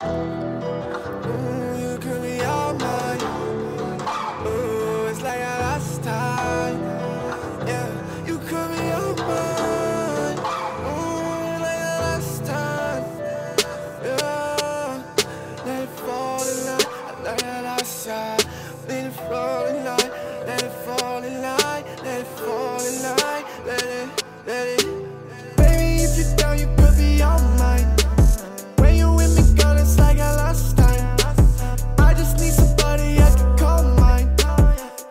Let it fall in line, let it fall in line, let it fall in line, let it. Baby, if you're down, you could be all mine. When you're with me, girl, it's like I lost time. I just need somebody I can call mine.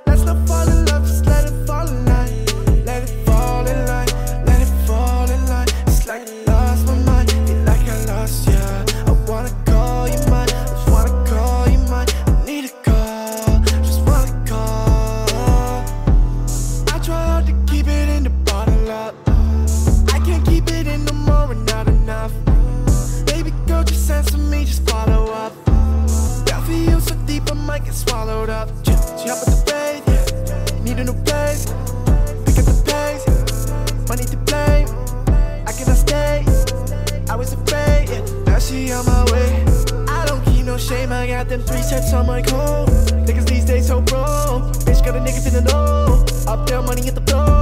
Let's not fall in love, just let it fall in line. Let it fall in line, let it fall in line. It's like I lost my mind, it's like I lost you. I wanna call you mine, I just wanna call you mine. Get swallowed up. She hop with the babe, yeah. Need a new place, pick up the pace. Money to blame, I cannot stay. I was afraid, yeah. Now she on my way. I don't keep no shame, I got them 3 steps on my coat. Niggas these days so broke, bitch got the niggas in the know. Up there, money at the blow.